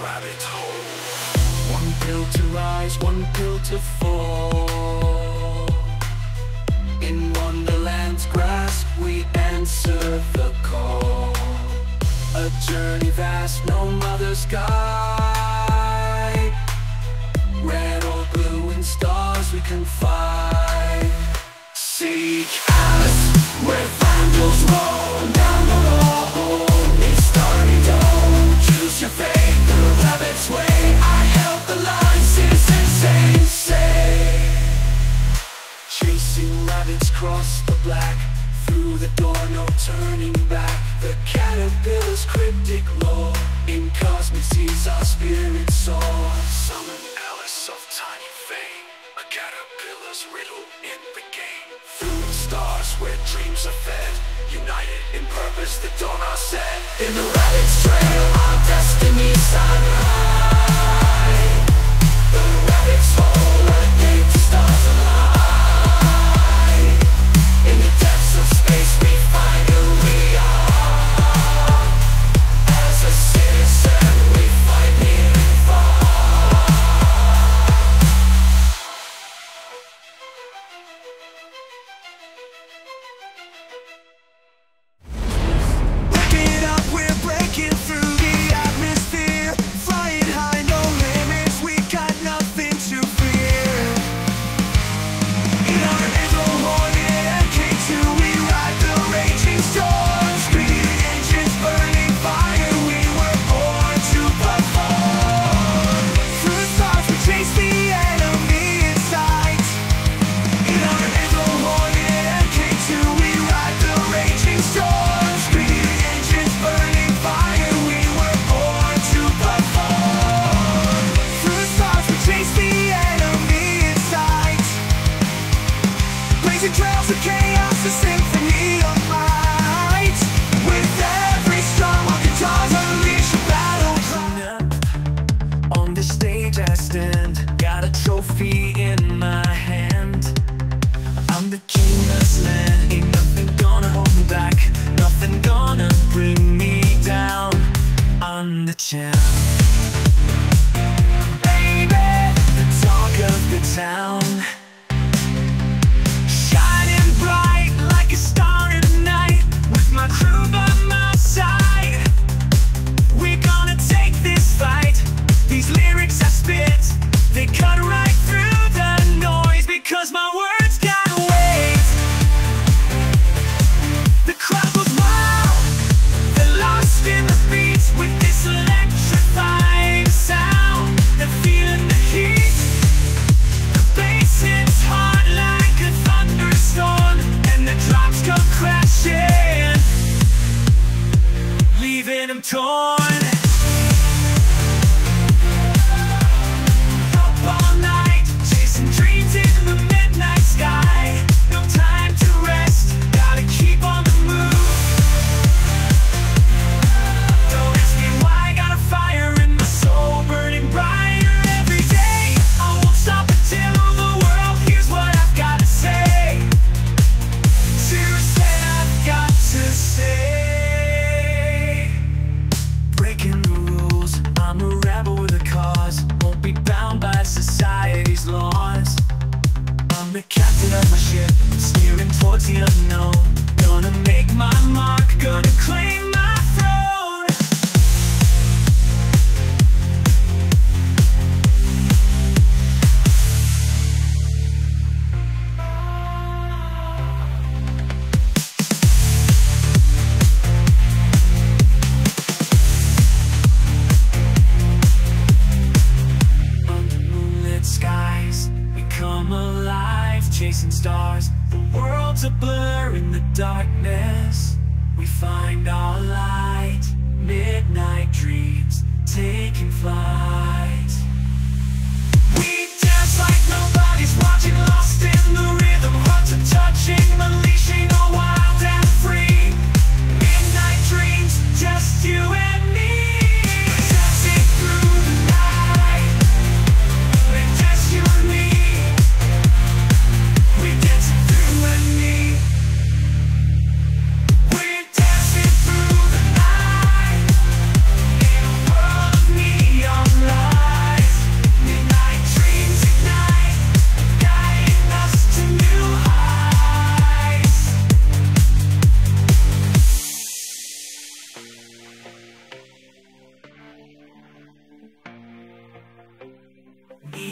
rabbit hole. One pill to rise, one pill to fall. In Wonderland's grasp we answer the call. A journey vast, no mother's guide. Red or blue, in stars we confide. Seek Alice, where vandals roam down the hall. It's starry dawn, choose your fate, the rabbit's way. I held the line, citizen, sane, safe. Chasing rabbits cross the black, through the door, no turning back. The caterpillar's cryptic lore in cosmic seas our spirits soar. Summon Alice of tiny fame, a caterpillar's riddle in the game. Through the stars where dreams are fed, united in purpose the dawn are set. In the rabbit's trail our destiny's sun high. The rabbit's hole, a gate to stars alive. In the depths of space we find who we are.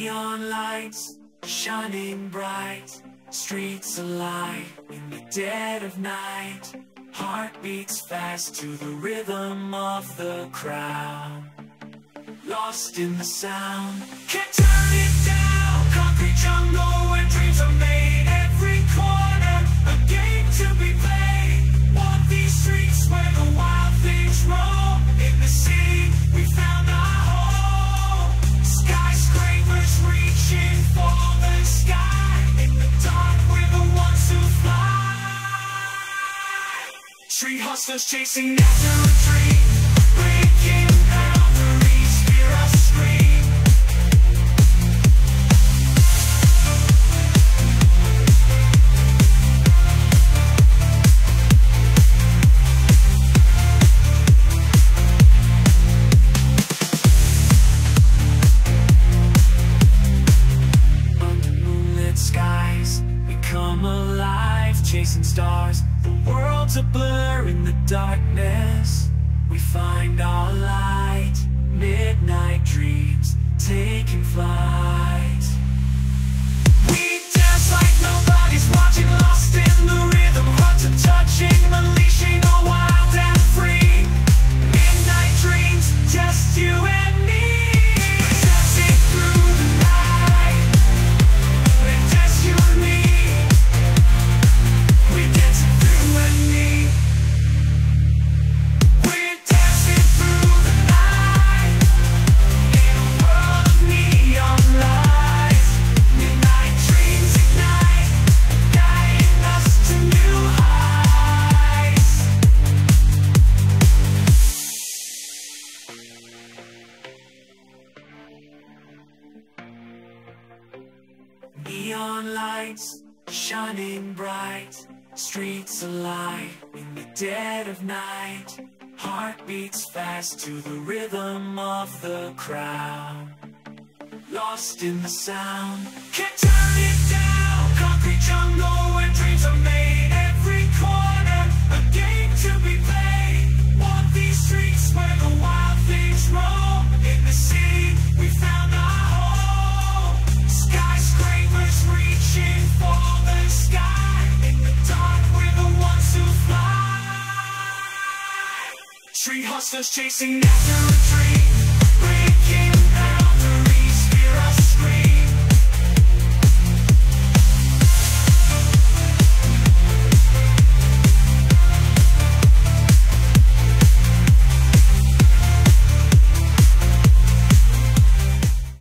Neon lights shining bright, streets alive in the dead of night. Heart beats fast to the rhythm of the crowd, lost in the sound. Can't turn it down. Concrete jungle where dreams are made. Every corner a game to be played. Walk these streets where the wild things roam. In the city we found our home. Skyscrapers reaching for the sky. In the dark we're the ones who fly. Street hustlers chasing after a dream. Chasing stars, the world's a blur in the darkness. We find our light, midnight dreams taking flight. We dance like nobody's watching, lost in the rhythm, hearts are touching, unleashing all wild and free. Midnight dreams, just you and me. We're dancing through the night. We're just you and me. Neon lights shining bright, streets alive in the dead of night. Heart beats fast to the rhythm of the crowd, lost in the sound. Can't turn it down. Concrete jungle where dreams are made. Every corner a game to be played. Walk these streets where the wild things roam. In the city we found our home. Skyscrapers reaching for the sky. In the dark we're the ones who fly. Street hustlers chasing after a dream.